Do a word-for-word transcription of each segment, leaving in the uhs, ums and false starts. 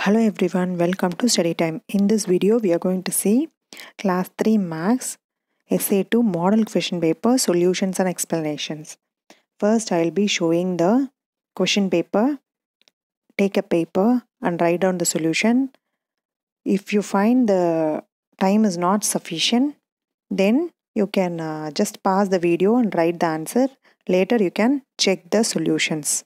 Hello everyone, welcome to Study Time. In this video we are going to see class three max S A two model question paper solutions and explanations. First I will be showing the question paper. Take a paper and write down the solution. If you find the time is not sufficient, then you can uh, just pause the video and write the answer. Later you can check the solutions.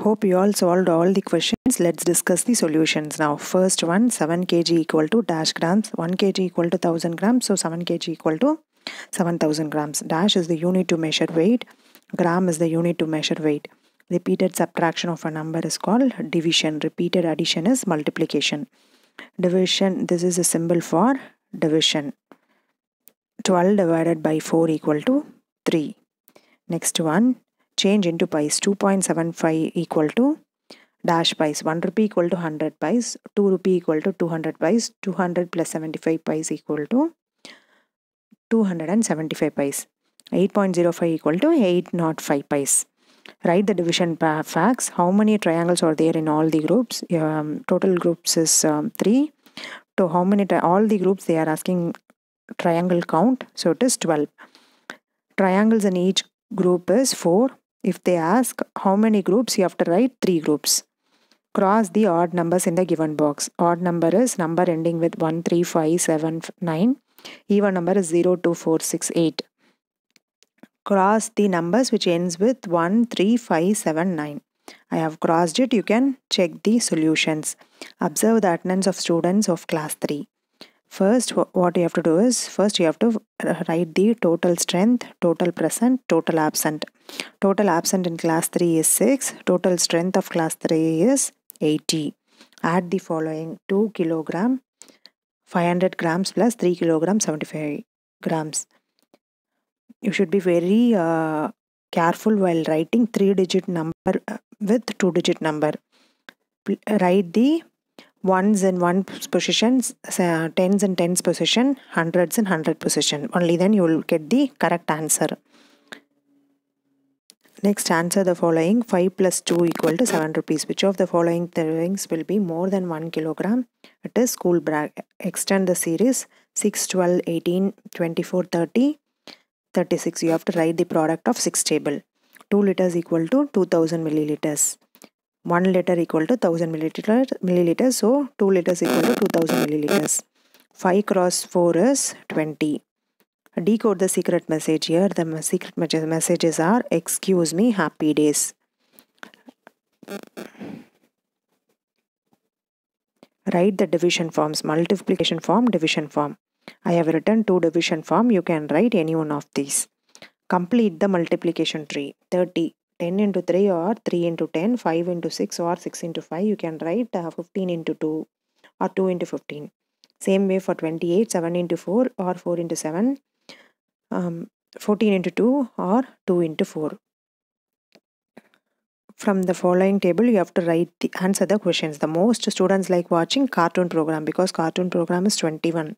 Hope you all solved all the questions. Let's discuss the solutions now. First one, seven kilograms equal to dash grams, one kilogram equal to one thousand grams, so seven kilograms equal to seven thousand grams. Dash is the unit to measure weight, gram is the unit to measure weight. Repeated subtraction of a number is called division. Repeated addition is multiplication. Division, this is a symbol for division. twelve divided by four equal to three. Next one, change into pies. Two point seven five equal to dash pies. one rupee equal to one hundred pies. two rupee equal to two hundred pies. two hundred plus seventy-five pies equal to two hundred seventy-five pies. eight point zero five equal to eight hundred five pies. Write the division facts. How many triangles are there in all the groups? Um, total groups is um, three. So how many, all the groups they are asking triangle count, so it is twelve. Triangles in each group is four. If they ask how many groups, you have to write three groups. Cross the odd numbers in the given box. Odd number is number ending with one, three, five, seven, nine. Even number is zero, two, four, six, eight. Cross the numbers which ends with one, three, five, seven, nine. I have crossed it. You can check the solutions. Observe the attendance of students of class three. First, what you have to do is, first you have to write the total strength, total present, total absent. Total absent in class three is six. Total strength of class three is eighty. Add the following: two kilogram, five hundred grams plus three kilogram, seventy-five grams. You should be very uh, careful while writing three digit number with two digit number. Write the ones in one position, uh, tens in tens position, hundreds in hundred position. Only then you will get the correct answer. Next, answer the following. five plus two equal to seven rupees. Which of the following things will be more than one kilogram? It is school bracket. Extend the series. six, twelve, eighteen, twenty-four, thirty, thirty-six. You have to write the product of six table. two liters equal to two thousand milliliters. one liter equal to one thousand milliliters, so two liters equal to two thousand milliliters. five cross four is twenty. Decode the secret message here. The secret messages are, excuse me, happy days. Write the division forms, multiplication form, division form. I have written two division form. You can write any one of these. Complete the multiplication tree. thirty. ten into three or three into ten, five into six or six into five. You can write uh, fifteen into two or two into fifteen. Same way for twenty-eight, seven into four or four into seven, um, fourteen into two or two into four. From the following table, you have to write the answer the questions. The most students like watching cartoon program because cartoon program is twenty-one.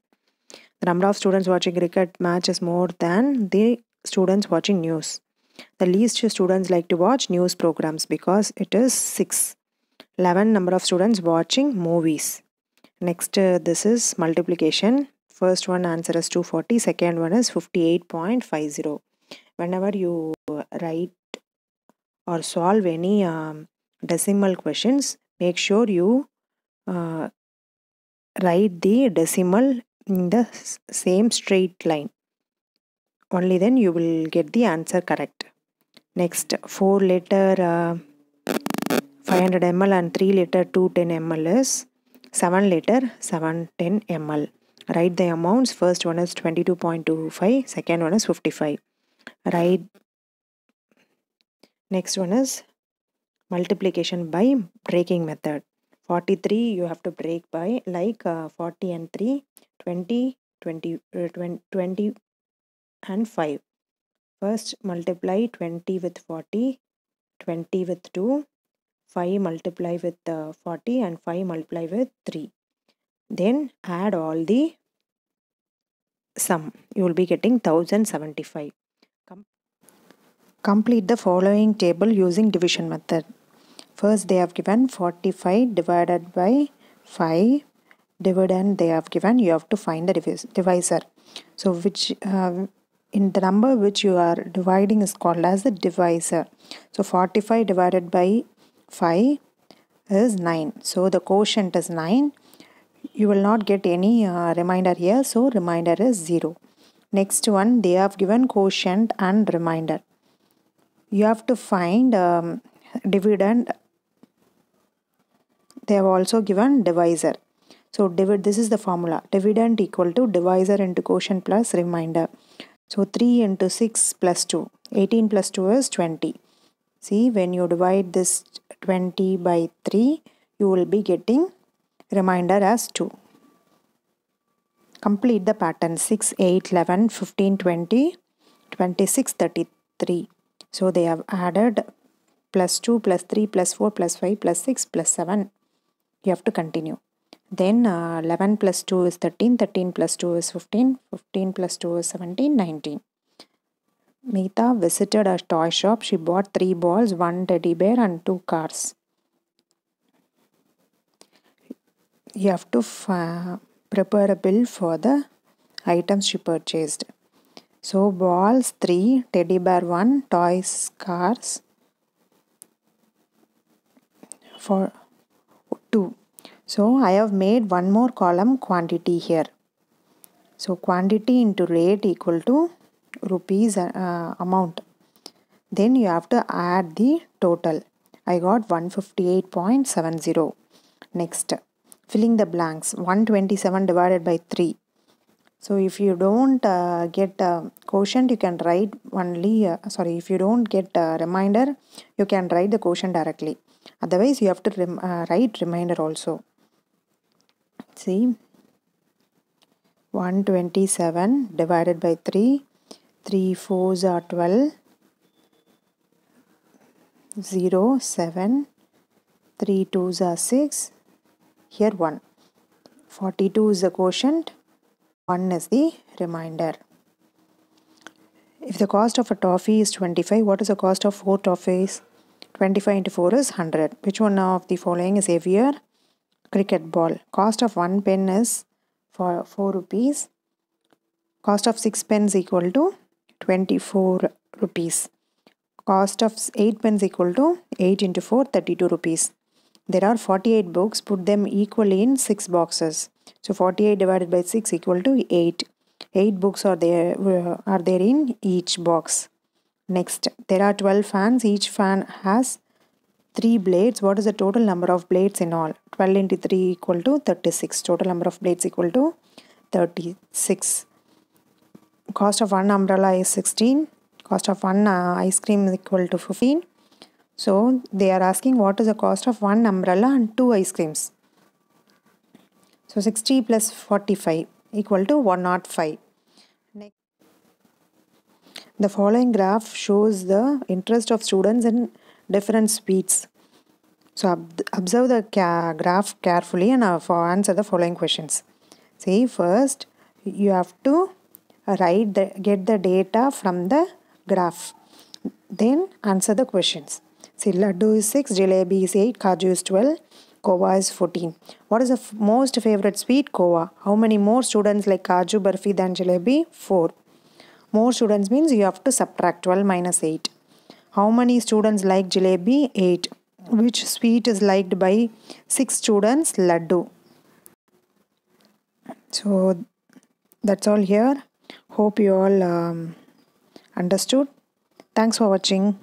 The number of students watching cricket match is more than the students watching news. The least students like to watch news programs because it is six. eleven number of students watching movies. Next, uh, this is multiplication. First one answer is two hundred forty. Second one is fifty-eight point five zero. Whenever you write or solve any um, decimal questions, make sure you uh, write the decimal in the same straight line. Only then you will get the answer correct. Next, four liter uh, five hundred ml and three liter two hundred ten ml is seven liter seven hundred ten ml. Write the amounts. First one is twenty-two point two five. Second one is fifty-five. Write. Next one is multiplication by breaking method. forty-three you have to break by like uh, forty and three, twenty, twenty, uh, twenty and five. First multiply twenty with forty, twenty with two, five multiply with uh, forty and five multiply with three. Then add all the sum. You will be getting one thousand seventy-five. Com Complete the following table using division method. First they have given forty-five divided by five. Dividend they have given. You have to find the divis divisor. So which... Uh, in the number which you are dividing is called as the divisor. So forty-five divided by five is nine. So the quotient is nine. You will not get any uh, remainder here. So remainder is zero. Next one, they have given quotient and remainder. You have to find um, dividend they have also given divisor. So this is the formula, dividend equal to divisor into quotient plus remainder. So three into six plus two, eighteen plus two is twenty. See, when you divide this twenty by three, you will be getting remainder as two. Complete the pattern six, eight, eleven, fifteen, twenty, twenty-six, thirty-three. So they have added plus two, plus three, plus four, plus five, plus six, plus seven. You have to continue. Then uh, eleven plus two is thirteen, thirteen plus two is fifteen, fifteen plus two is seventeen, nineteen. Meeta visited a toy shop. She bought three balls, one teddy bear and two cars. You have to uh, prepare a bill for the items she purchased. So balls three, teddy bear one, toys, cars for two. So I have made one more column quantity here. So quantity into rate equal to rupees uh, amount. Then you have to add the total. I got one fifty-eight point seven zero. Next, filling the blanks, one twenty-seven divided by three. So if you don't uh, get uh, quotient, you can write only, uh, sorry, if you don't get uh, remainder, you can write the quotient directly. Otherwise, you have to rem uh, write remainder also. See, one twenty-seven divided by three, three fours are twelve, zero, seven, three twos are six, here one. forty-two is the quotient, one is the remainder. If the cost of a toffee is twenty-five, what is the cost of four toffees? twenty-five into four is one hundred. Which one of the following is heavier? Cricket ball. Cost of one pen is for four rupees. Cost of six pens equal to twenty-four rupees. Cost of eight pens equal to eight into four, thirty-two rupees. There are forty-eight books. Put them equally in six boxes. So forty-eight divided by six equal to eight. eight books are there, are there in each box. Next, there are twelve fans. Each fan has three blades. What is the total number of blades in all? twelve into three equal to thirty-six. Total number of blades equal to thirty-six. Cost of one umbrella is sixteen. Cost of one uh, ice cream is equal to fifteen. So they are asking what is the cost of one umbrella and two ice creams. So sixty plus forty-five equal to one hundred five. Next. The following graph shows the interest of students in different sweets. So observe the graph carefully and answer the following questions. See, first you have to write the, get the data from the graph. Then answer the questions. See, laddu is six, jalebi is eight, kaju is twelve, kova is fourteen. What is the most favorite sweet? Kova. How many more students like kaju barfi than jalebi? four. More students means you have to subtract twelve minus eight. How many students like jalebi? eight. Which sweet is liked by six students? Laddu. So that's all here. Hope you all um, understood. Thanks for watching.